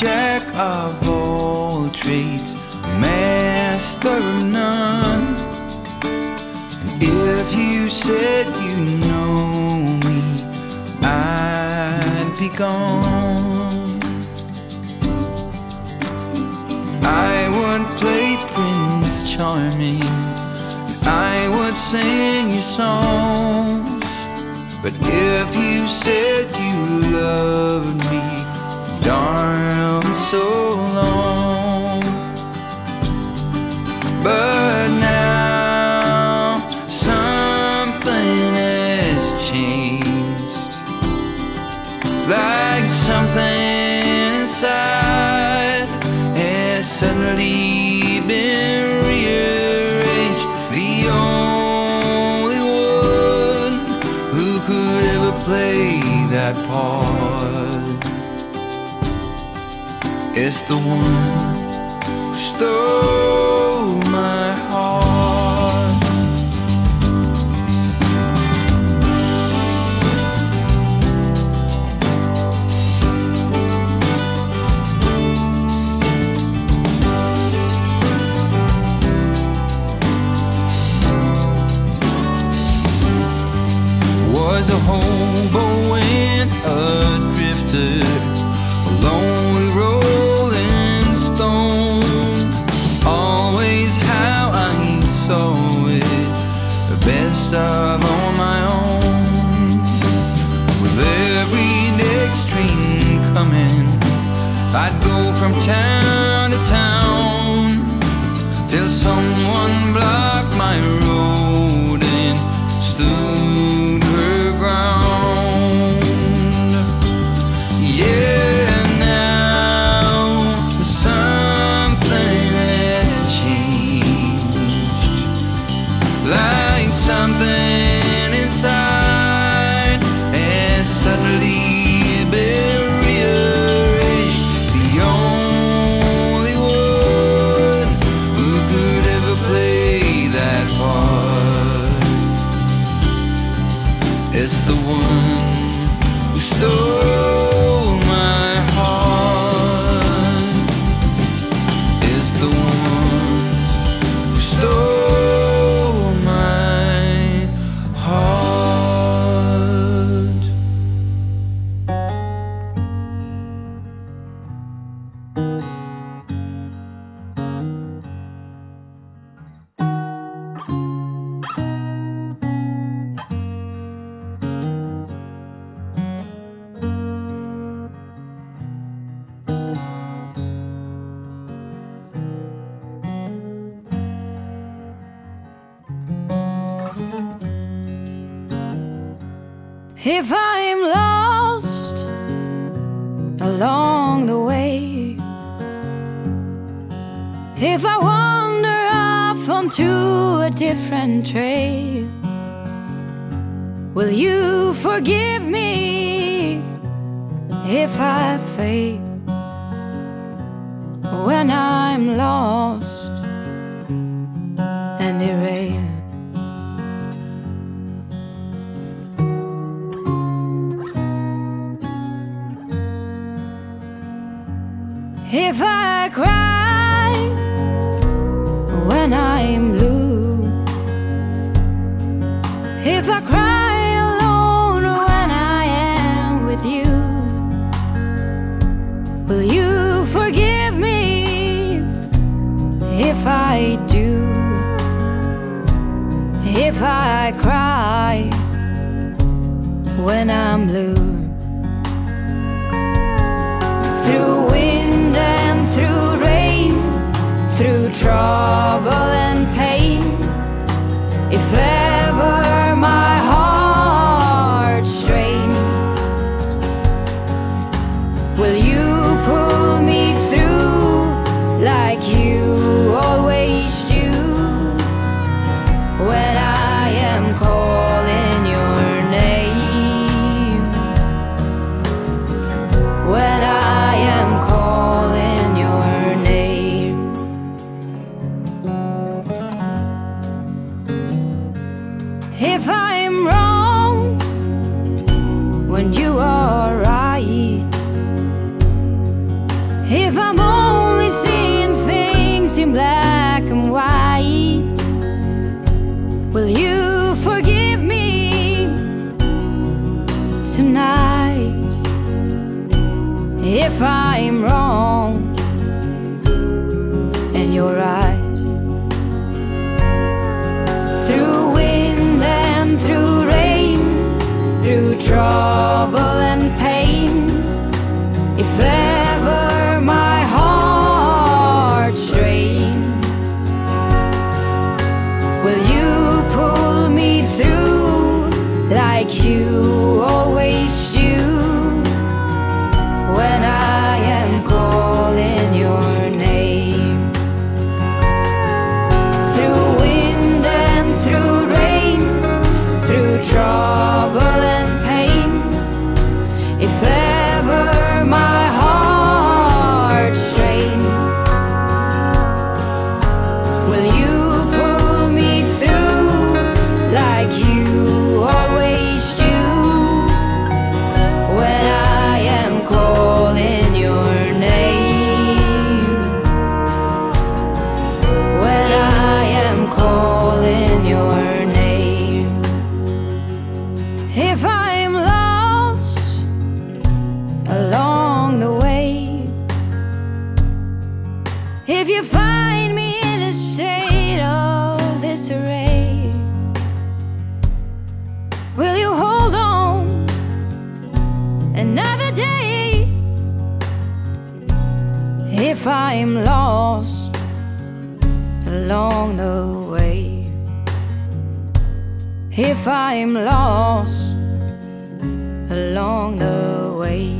jack of all trades, master of none. And if you said you know me, I'd be gone. I would play Prince Charming, and I would sing your songs. But if you said you loved me, darn, so long. But now something has changed, like something inside has suddenly been rearranged. The only one who could ever play that part is the one who stole my heart. Was a hobo and a drifter, a lonely road, of on my own. With every next train coming, I'd go from town to town till someone blocked my road and stood her ground. Yeah, now something has changed, like something inside has suddenly been rearranged. The only one who could ever play that part is the one who stole my heart. Is the one who stole. If I'm lost along the way, if I wander off onto a different trail, will you forgive me if I fail? When I'm lost and erased, if I cry when I'm blue, if I cry alone when I am with you, will you forgive me if I do? If I cry when I'm blue, through wind and through rain, through trouble and pain, if ever my heart strains, will you pull me through like you always do? When I am calling your name, when I am calling your name. in black and white. Will you forgive me tonight if I'm wrong and you're right? Through wind and through rain, through trouble and pain, if ever my heart strained, will you pull me through like you always do when I am calling your name? Through wind and through rain, through trouble and pain, if ever my heart strains, will you pull me through like you always do when I am calling your name? When I am calling your name. If I'm lost alone the way, if you find me in a state of disarray, will you hold on another day? If I'm lost along the way, if I'm lost along the way.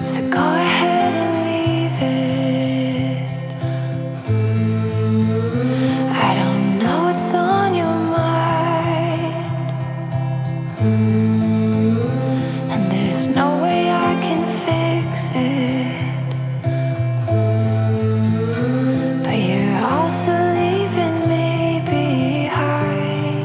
So go ahead and leave it. I don't know what's on your mind, and there's no way I can fix it, but you're also leaving me behind.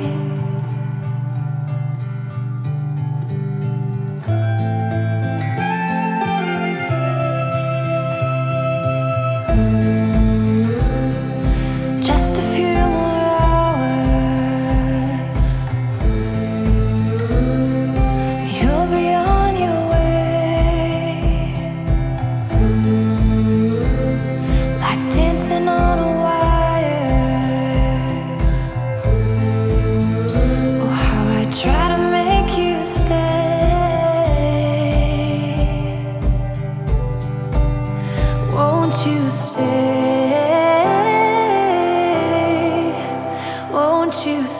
Won't you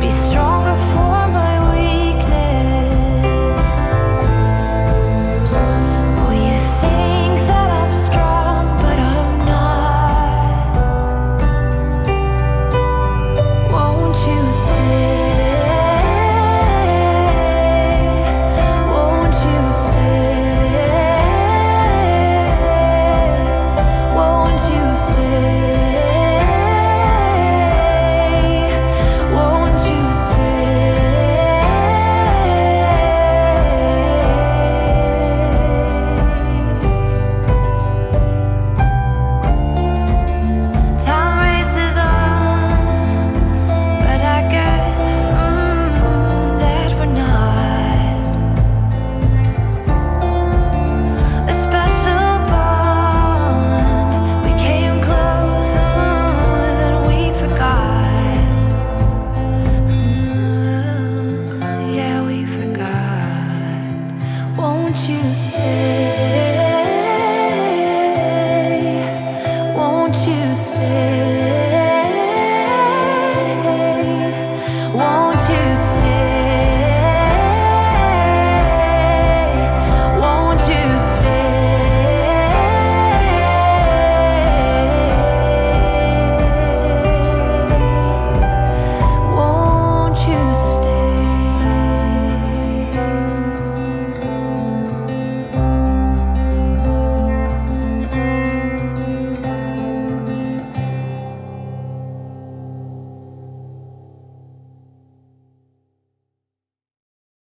Be stronger for me. you say.